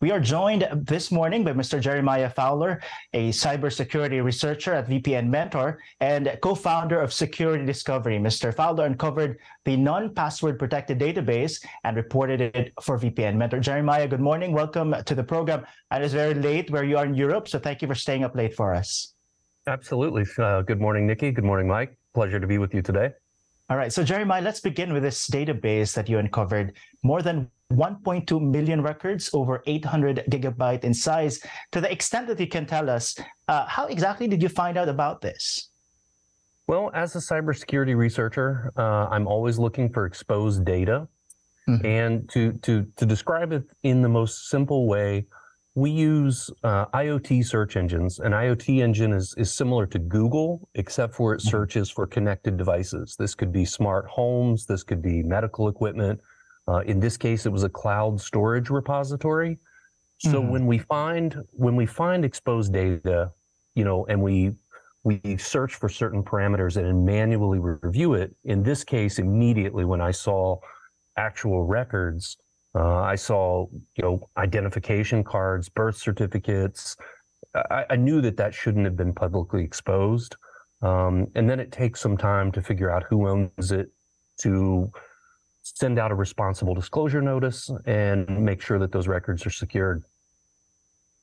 We are joined this morning by Mr. Jeremiah Fowler, a cybersecurity researcher at VPN Mentor and co-founder of Security Discovery. Mr. Fowler uncovered the non-password protected database and reported it for VPN Mentor. Jeremiah, good morning. Welcome to the program. And it's very late where you are in Europe, so thank you for staying up late for us. Absolutely. Good morning, Nikki. Good morning, Mike. Pleasure to be with you today. All right, so Jeremiah, let's begin with this database that you uncovered. More than 1.2 million records, over 800 gigabyte in size. To the extent that you can tell us, how exactly did you find out about this? Well, as a cybersecurity researcher, I'm always looking for exposed data. Mm-hmm. And to describe it in the most simple way, we use IoT search engines. An IoT engine is similar to Google, except for it searches for connected devices. This could be smart homes, this could be medical equipment. In this case, it was a cloud storage repository. So when we find exposed data, you know, and we search for certain parameters and then manually review it. In this case, immediately when I saw actual records, I saw, you know, identification cards, birth certificates. I knew that shouldn't have been publicly exposed. And then it takes some time to figure out who owns it, to send out a responsible disclosure notice and make sure that those records are secured.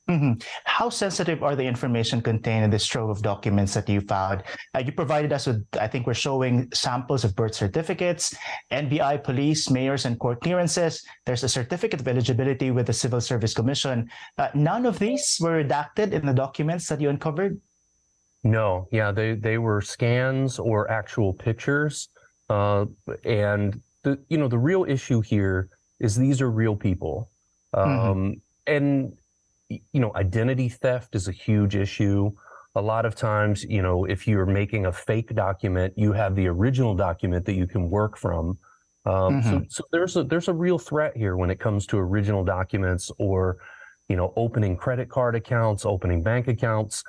Mm-hmm. How sensitive are the information contained in this trove of documents that you found? You provided us with, I think we're showing samples of birth certificates, NBI, police, mayors, and court clearances. There's a certificate of eligibility with the Civil Service Commission. None of these were redacted in the documents that you uncovered? No, yeah, they were scans or actual pictures. And the real issue here is these are real people. And you know, identity theft is a huge issue. A lot of times, you know, if you're making a fake document, you have the original document that you can work from. So there's a real threat here when it comes to original documents or, you know, opening credit card accounts, opening bank accounts.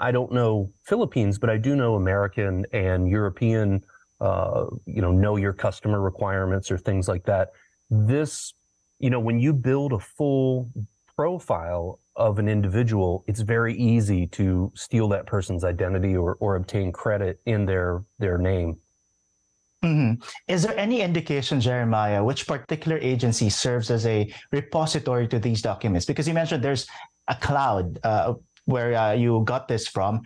I don't know Philippines, but I do know American and European, know your customer requirements or things like that. This, you know, when you build a full profile of an individual, it's very easy to steal that person's identity or obtain credit in their name. Mm-hmm. Is there any indication, Jeremiah, which particular agency serves as a repository to these documents? Because you mentioned there's a cloud where you got this from.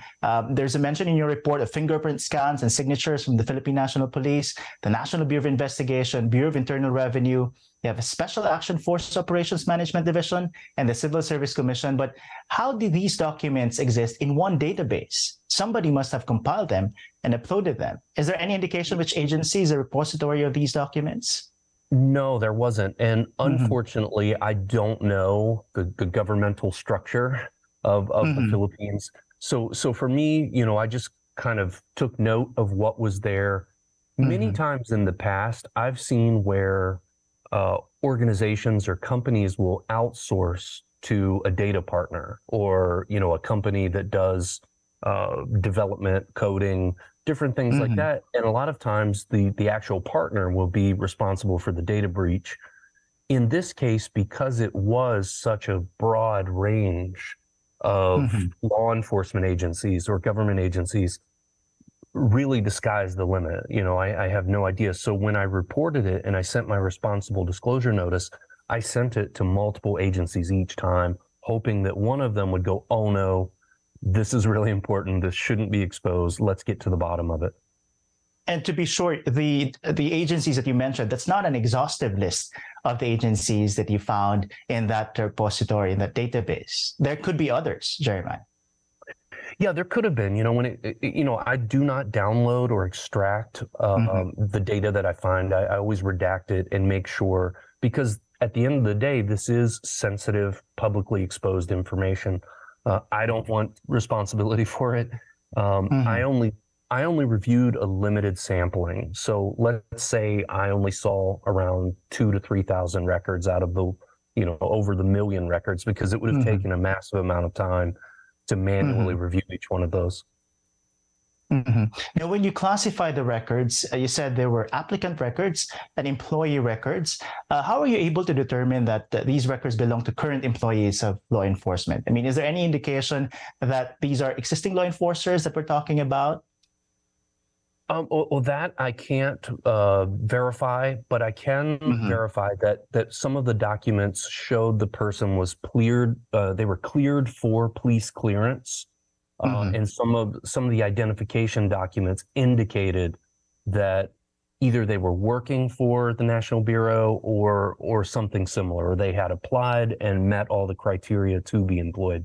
There's a mention in your report of fingerprint scans and signatures from the Philippine National Police, the National Bureau of Investigation, Bureau of Internal Revenue. You have a Special Action Force Operations Management Division and the Civil Service Commission. But how do these documents exist in one database? Somebody must have compiled them and uploaded them. Is there any indication which agency is a repository of these documents? No, there wasn't. And unfortunately, I don't know the governmental structure of the Philippines. So for me, you know, I just kind of took note of what was there. Many times in the past, I've seen where organizations or companies will outsource to a data partner or, you know, a company that does development, coding, different things like that. And a lot of times the actual partner will be responsible for the data breach. In this case, because it was such a broad range of law enforcement agencies or government agencies, really the sky's the limit. You know, I have no idea. So when I reported it and I sent my responsible disclosure notice, I sent it to multiple agencies each time, hoping that one of them would go, oh no, this is really important. This shouldn't be exposed. Let's get to the bottom of it. And to be sure, the agencies that you mentioned, that's not an exhaustive list of the agencies that you found in that repository, in that database. There could be others, Jeremiah. Yeah, there could have been, you know, I do not download or extract the data that I find. I always redact it and make sure, because at the end of the day, this is sensitive, publicly exposed information. I don't want responsibility for it. I only reviewed a limited sampling. So let's say I only saw around 2,000 to 3,000 records out of the, you know, over the million records, because it would have taken a massive amount of time to manually review each one of those. Now, when you classify the records, you said there were applicant records and employee records. How are you able to determine that these records belong to current employees of law enforcement? I mean, is there any indication that these are existing law enforcers that we're talking about? Well, that I can't verify, but I can verify that some of the documents showed the person was cleared. They were cleared for police clearance. And some of the identification documents indicated that either they were working for the National Bureau or something similar, or they had applied and met all the criteria to be employed.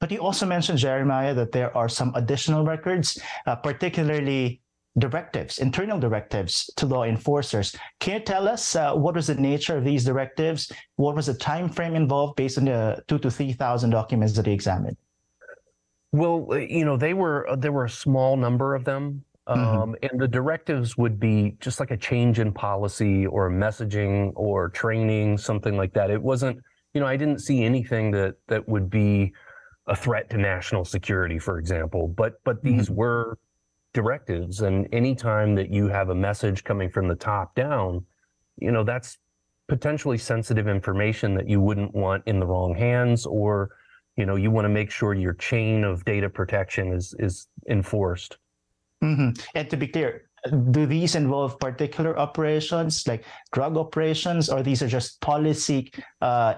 But you also mentioned, Jeremiah, that there are some additional records, particularly directives, internal directives to law enforcers. Can you tell us what was the nature of these directives? What was the time frame involved based on the 2,000 to 3,000 documents that you examined? Well, you know, there were a small number of them, and the directives would be just like a change in policy or messaging or training, something like that. It wasn't, you know, I didn't see anything that would be a threat to national security, for example, but these were directives, and anytime that you have a message coming from the top down, you know, that's potentially sensitive information that you wouldn't want in the wrong hands, or, you know, you want to make sure your chain of data protection is enforced. And to be clear, do these involve particular operations like drug operations, or these are just policy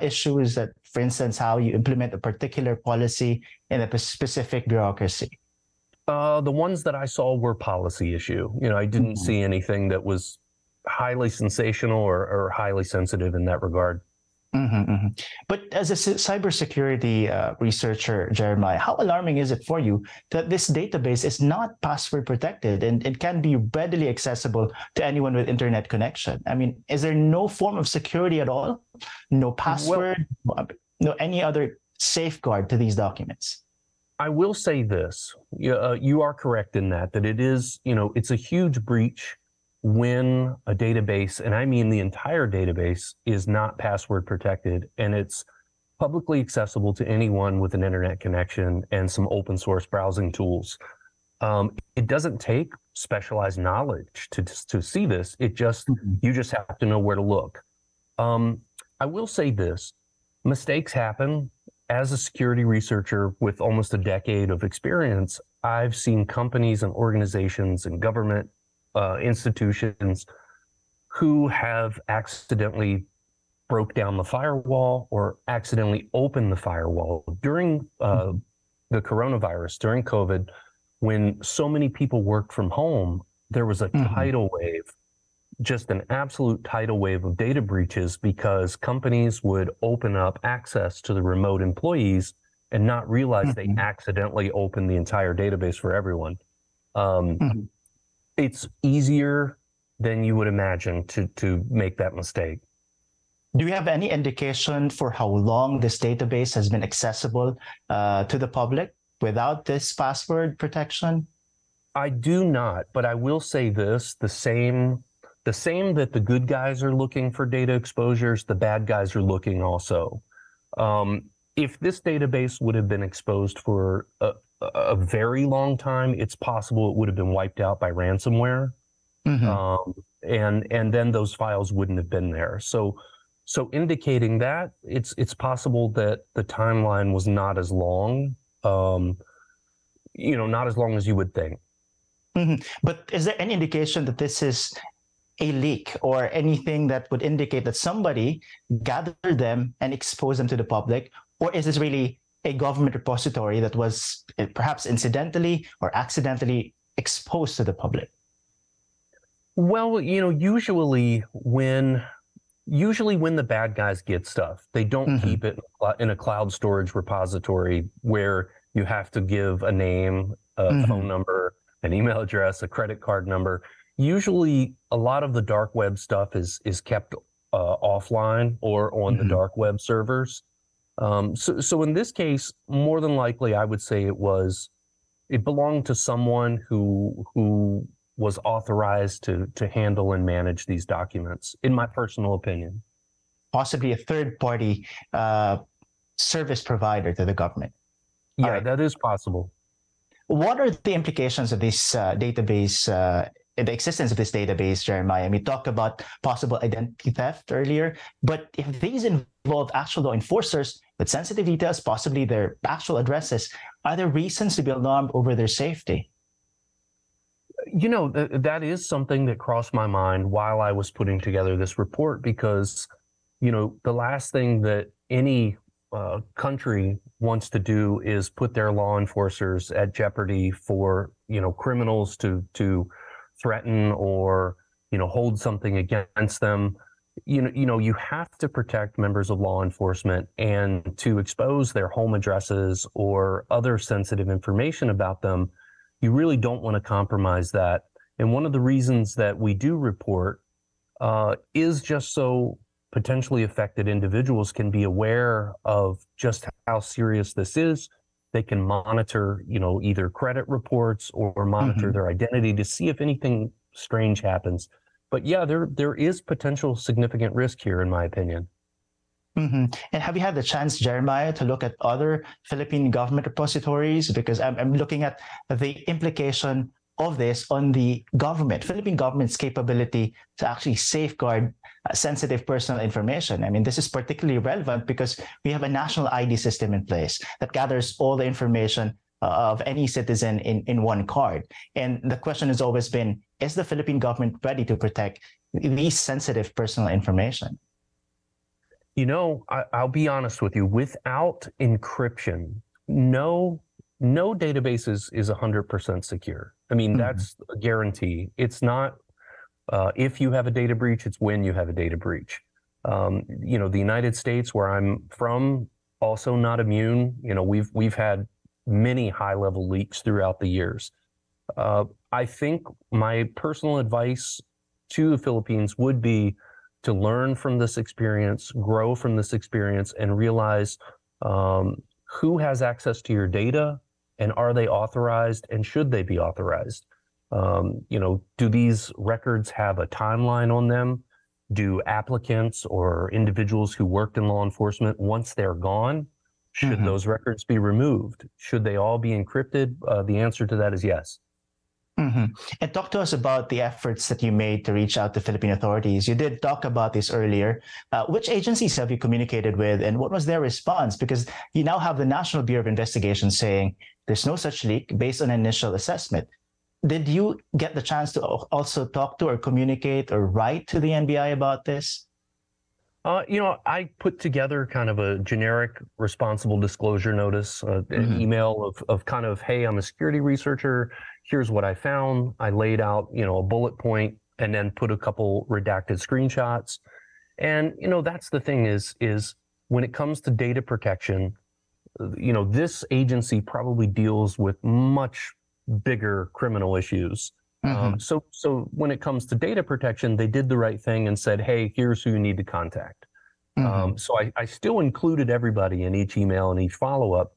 issues that, for instance, how you implement a particular policy in a specific bureaucracy? The ones that I saw were policy issue. You know, I didn't see anything that was highly sensational or highly sensitive in that regard. But as a cybersecurity researcher, Jeremiah, how alarming is it for you that this database is not password protected and it can be readily accessible to anyone with internet connection? I mean, is there no form of security at all? No password, no any other safeguard to these documents? I will say this, you are correct in that it is, you know, it's a huge breach when a database, and I mean the entire database, is not password protected and it's publicly accessible to anyone with an internet connection and some open source browsing tools. It doesn't take specialized knowledge to see this. It just, you just have to know where to look. I will say this, mistakes happen. As a security researcher with almost a decade of experience, I've seen companies and organizations and government institutions who have accidentally broke down the firewall or accidentally opened the firewall. During the coronavirus, during COVID, when so many people worked from home, there was a tidal wave, just an absolute tidal wave of data breaches, because companies would open up access to the remote employees and not realize they accidentally opened the entire database for everyone. It's easier than you would imagine to make that mistake. Do you have any indication for how long this database has been accessible to the public without this password protection? I do not, but I will say this, the same that the good guys are looking for data exposures, the bad guys are looking also. If this database would have been exposed for a very long time, it's possible it would have been wiped out by ransomware. And then those files wouldn't have been there. So indicating that, it's possible that the timeline was not as long, you know, not as long as you would think. But is there any indication that this is a leak or anything that would indicate that somebody gathered them and exposed them to the public? Or is this really a government repository that was perhaps incidentally or accidentally exposed to the public? Well, you know, usually when the bad guys get stuff, they don't keep it in a cloud storage repository where you have to give a name, a phone number, an email address, a credit card number. Usually a lot of the dark web stuff is kept offline or on the dark web servers. So in this case, more than likely, I would say it belonged to someone who was authorized to handle and manage these documents, in my personal opinion. Possibly a third party service provider to the government. Yeah, right. That is possible. What are the implications of this database, the existence of this database, Jeremiah? We talked about possible identity theft earlier, but if these involve actual law enforcers with sensitive details, possibly their actual addresses, are there reasons to be alarmed over their safety? You know, that is something that crossed my mind while I was putting together this report, because, you know, the last thing that any country wants to do is put their law enforcers at jeopardy for, you know, criminals to threaten or, you know, hold something against them. You know, you have to protect members of law enforcement, and to expose their home addresses or other sensitive information about them, you really don't want to compromise that. And one of the reasons that we do report is just so potentially affected individuals can be aware of just how serious this is. They can monitor, you know, either credit reports or monitor their identity to see if anything strange happens. But yeah, there is potential significant risk here, in my opinion. And have you had the chance, Jeremiah, to look at other Philippine government repositories? Because I'm looking at the implication of this on the government, Philippine government's capability to actually safeguard sensitive personal information. I mean, this is particularly relevant because we have a national ID system in place that gathers all the information of any citizen in one card. And the question has always been, is the Philippine government ready to protect these sensitive personal information? You know, I'll be honest with you, without encryption, no database is 100% secure. I mean, that's a guarantee. It's not if you have a data breach, it's when you have a data breach. You know, the United States, where I'm from, also not immune. You know, we've had many high-level leaks throughout the years. I think my personal advice to the Philippines would be to learn from this experience, grow from this experience, and realize who has access to your data, and are they authorized, and should they be authorized? You know, do these records have a timeline on them? Do applicants or individuals who worked in law enforcement, once they're gone, should those records be removed? Should they all be encrypted? The answer to that is yes. And talk to us about the efforts that you made to reach out to Philippine authorities. You did talk about this earlier. Which agencies have you communicated with, and what was their response? Because you now have the National Bureau of Investigation saying there's no such leak based on initial assessment. Did you get the chance to also talk to or communicate or write to the NBI about this? You know, I put together kind of a generic responsible disclosure notice, an email of kind of, hey, I'm a security researcher. Here's what I found. I laid out, you know, a bullet point and then put a couple redacted screenshots. And, you know, that's the thing is when it comes to data protection, you know, this agency probably deals with much bigger criminal issues. So when it comes to data protection, they did the right thing and said, hey, here's who you need to contact. So I still included everybody in each email and each follow-up.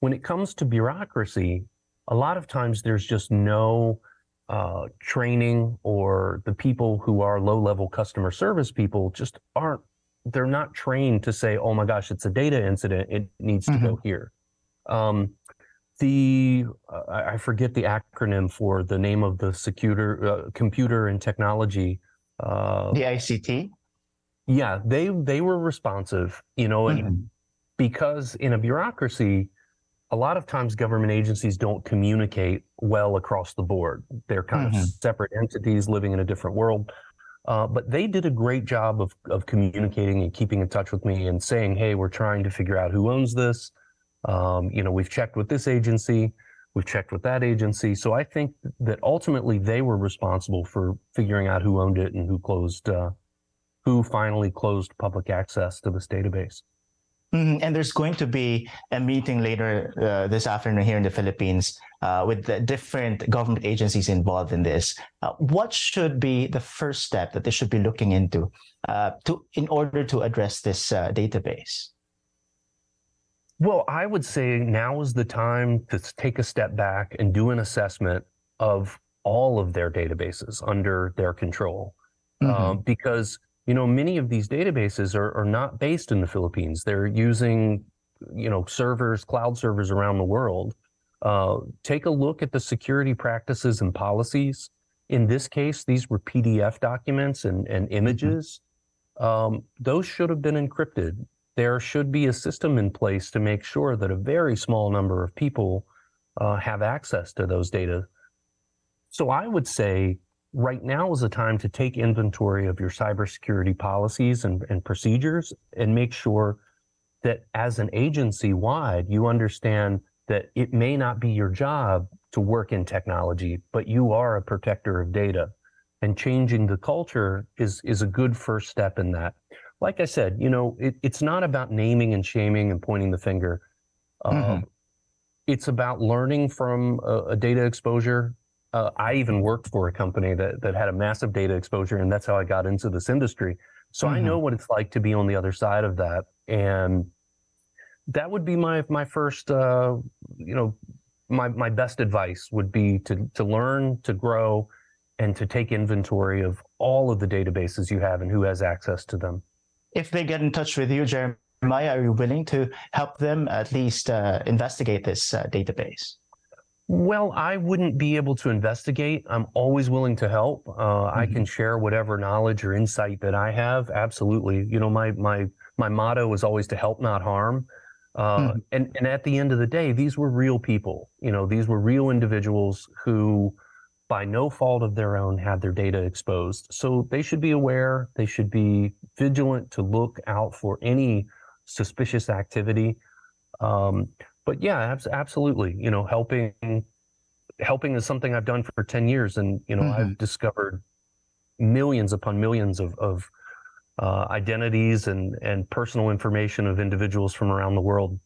When it comes to bureaucracy, a lot of times there's just no training, or the people who are low-level customer service people just aren't, they're not trained to say, oh my gosh, it's a data incident, it needs to go here. I forget the acronym for the name of the computer and technology. The ICT? Yeah, they were responsive, you know, and because in a bureaucracy, a lot of times government agencies don't communicate well across the board. They're kind of separate entities living in a different world. But they did a great job of communicating and keeping in touch with me and saying, hey, we're trying to figure out who owns this. You know, we've checked with this agency, we've checked with that agency. So I think that ultimately they were responsible for figuring out who owned it and who finally closed public access to this database. And there's going to be a meeting later this afternoon here in the Philippines with the different government agencies involved in this. What should be the first step that they should be looking into in order to address this database? Well, I would say now is the time to take a step back and do an assessment of all of their databases under their control. Because, you know, many of these databases are not based in the Philippines. They're using, you know, servers, cloud servers around the world. Take a look at the security practices and policies. In this case, these were PDF documents and images. Those should have been encrypted. There should be a system in place to make sure that a very small number of people have access to those data. So I would say right now is the time to take inventory of your cybersecurity policies and procedures and make sure that as an agency-wide, you understand that it may not be your job to work in technology, but you are a protector of data. And changing the culture is a good first step in that. Like I said, you know, it's not about naming and shaming and pointing the finger. It's about learning from a data exposure. I even worked for a company that had a massive data exposure, and that's how I got into this industry. So I know what it's like to be on the other side of that. And that would be my first, you know, my best advice would be to learn, to grow, and to take inventory of all of the databases you have and who has access to them. If they get in touch with you, Jeremiah, are you willing to help them at least investigate this database? Well, I wouldn't be able to investigate. I'm always willing to help. I can share whatever knowledge or insight that I have. Absolutely. You know, my motto is always to help, not harm. And at the end of the day, these were real people. You know, these were real individuals who, by no fault of their own, had their data exposed. So they should be aware, they should be vigilant to look out for any suspicious activity. But yeah, absolutely. You know, helping is something I've done for 10 years. And, you know, I've discovered millions upon millions of identities and personal information of individuals from around the world.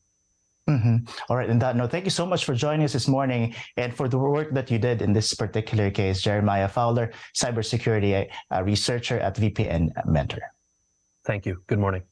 All right. On that note, thank you so much for joining us this morning and for the work that you did in this particular case, Jeremiah Fowler, cybersecurity researcher at VPN Mentor. Thank you. Good morning.